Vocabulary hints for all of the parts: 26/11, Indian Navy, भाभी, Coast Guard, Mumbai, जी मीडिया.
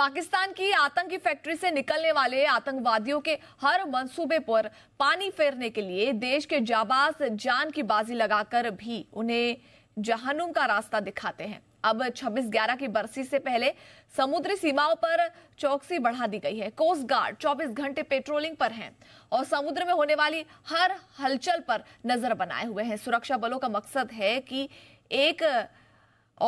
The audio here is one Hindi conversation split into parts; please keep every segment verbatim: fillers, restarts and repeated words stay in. पाकिस्तान की आतंकी फैक्ट्री से निकलने वाले आतंकवादियों के हर मंसूबे पर पानी फेरने के लिए देश के जाबाज जान की बाजी लगाकर भी उन्हें जहन्नुम का रास्ता दिखाते हैं। अब छब्बीस ग्यारह की बरसी से पहले समुद्री सीमाओं पर चौकसी बढ़ा दी गई है। कोस्ट गार्ड चौबीस घंटे पेट्रोलिंग पर हैं और समुद्र में होने वाली हर हलचल पर नजर बनाए हुए हैं। सुरक्षा बलों का मकसद है कि एक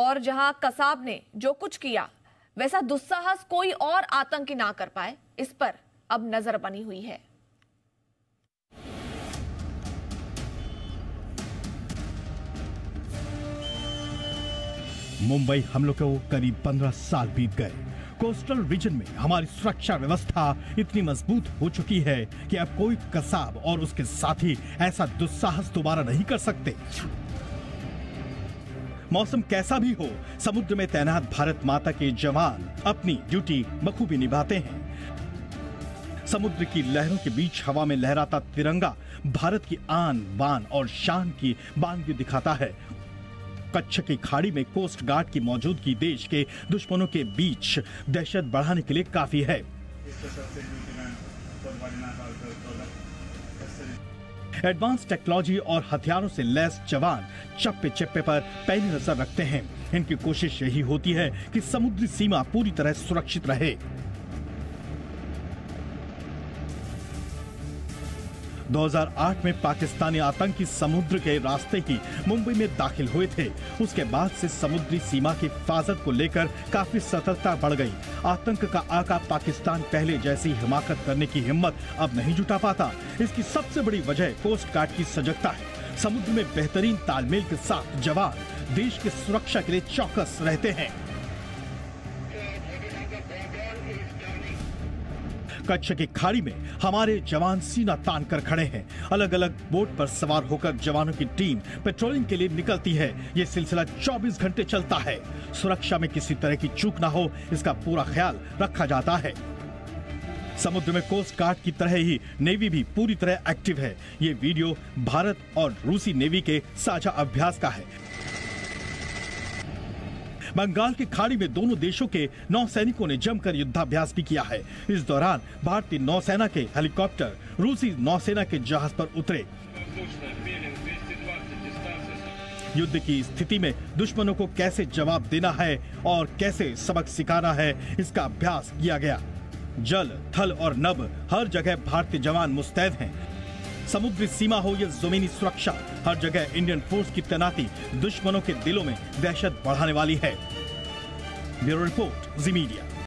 और जहां कसाब ने जो कुछ किया वैसा दुस्साहस कोई और आतंकी ना कर पाए, इस पर अब नजर बनी हुई है। मुंबई हमलों को करीब पंद्रह साल बीत गए। कोस्टल रीजन में हमारी सुरक्षा व्यवस्था इतनी मजबूत हो चुकी है कि अब कोई कसाब और उसके साथी ऐसा दुस्साहस दोबारा नहीं कर सकते। मौसम कैसा भी हो, समुद्र में तैनात भारत माता के जवान अपनी ड्यूटी बखूबी निभाते हैं। समुद्र की लहरों के बीच हवा में लहराता तिरंगा भारत की आन बान और शान की बानगी दिखाता है। कच्छ की खाड़ी में कोस्ट गार्ड की मौजूदगी देश के दुश्मनों के बीच दहशत बढ़ाने के लिए काफी है। एडवांस टेक्नोलॉजी और हथियारों से लैस जवान चप्पे चप्पे पर पहली नजर रखते हैं। इनकी कोशिश यही होती है कि समुद्री सीमा पूरी तरह सुरक्षित रहे। दो हज़ार आठ में पाकिस्तानी आतंकी समुद्र के रास्ते ही मुंबई में दाखिल हुए थे। उसके बाद से समुद्री सीमा की हिफाजत को लेकर काफी सतर्कता बढ़ गई। आतंक का आका पाकिस्तान पहले जैसी हिमाकत करने की हिम्मत अब नहीं जुटा पाता। इसकी सबसे बड़ी वजह कोस्ट गार्ड की सजगता है। समुद्र में बेहतरीन तालमेल के साथ जवान देश की सुरक्षा के लिए चौकस रहते हैं। कच्छ की खाड़ी में हमारे जवान सीना तान कर खड़े हैं। अलग अलग बोट पर सवार होकर जवानों की टीम पेट्रोलिंग के लिए निकलती है। ये सिलसिला चौबीस घंटे चलता है। सुरक्षा में किसी तरह की चूक ना हो, इसका पूरा ख्याल रखा जाता है। समुद्र में कोस्ट गार्ड की तरह ही नेवी भी पूरी तरह एक्टिव है। ये वीडियो भारत और रूसी नेवी के साझा अभ्यास का है। बंगाल की खाड़ी में दोनों देशों के नौसैनिकों ने जमकर युद्धाभ्यास भी किया है। इस दौरान भारतीय नौसेना के हेलीकॉप्टर रूसी नौसेना के जहाज पर उतरे। युद्ध की स्थिति में दुश्मनों को कैसे जवाब देना है और कैसे सबक सिखाना है, इसका अभ्यास किया गया। जल, थल और नभ हर जगह भारतीय जवान मुस्तैद हैं। समुद्री सीमा हो या जमीनी सुरक्षा, हर जगह इंडियन फोर्स की तैनाती दुश्मनों के दिलों में दहशत बढ़ाने वाली है। Bureau report, जी मीडिया।